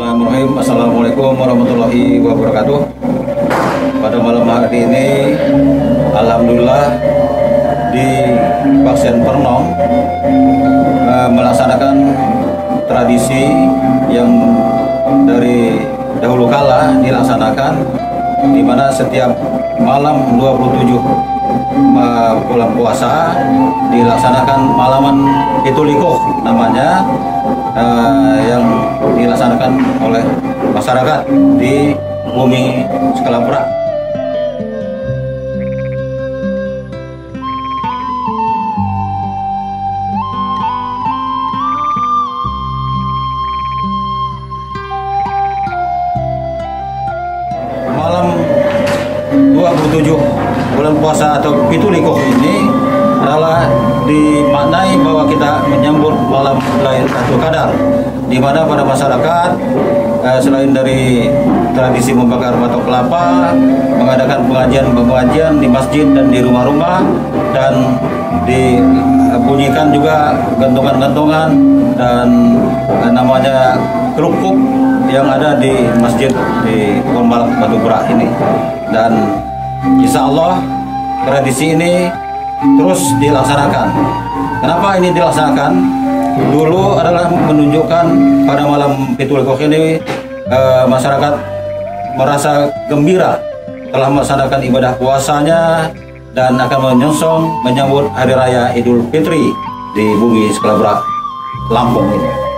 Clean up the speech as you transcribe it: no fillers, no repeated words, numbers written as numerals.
Bismillahirrahmanirrahim. Assalamualaikum warahmatullahi wabarakatuh. Pada malam hari ini, alhamdulillah di Pekon Pernong melaksanakan tradisi yang dari dahulu kala dilaksanakan, di mana setiap malam 27 bulan puasa dilaksanakan Malaman Pitu Likukh namanya, yang dilaksanakan oleh masyarakat di bumi Sekala Brak. Malam 27 bulan puasa atau Pitu Likukh ini adalah dimaknai bahwa kita menyambut malam Lailatul Qadar, di mana pada masyarakat selain dari tradisi membakar batok kelapa, mengadakan pengajian di masjid dan di rumah-rumah, dan dibunyikan juga gantungan-gantungan dan namanya kerupuk yang ada di masjid di Bukum Balak Batukura ini. Dan insya Allah tradisi ini terus dilaksanakan. Kenapa ini dilaksanakan? Dulu adalah menunjukkan pada malam Pitu Likukh ini masyarakat merasa gembira telah melaksanakan ibadah puasanya dan akan menyongsong menyambut Hari Raya Idul Fitri di bumi Sekala Brak Lampung ini.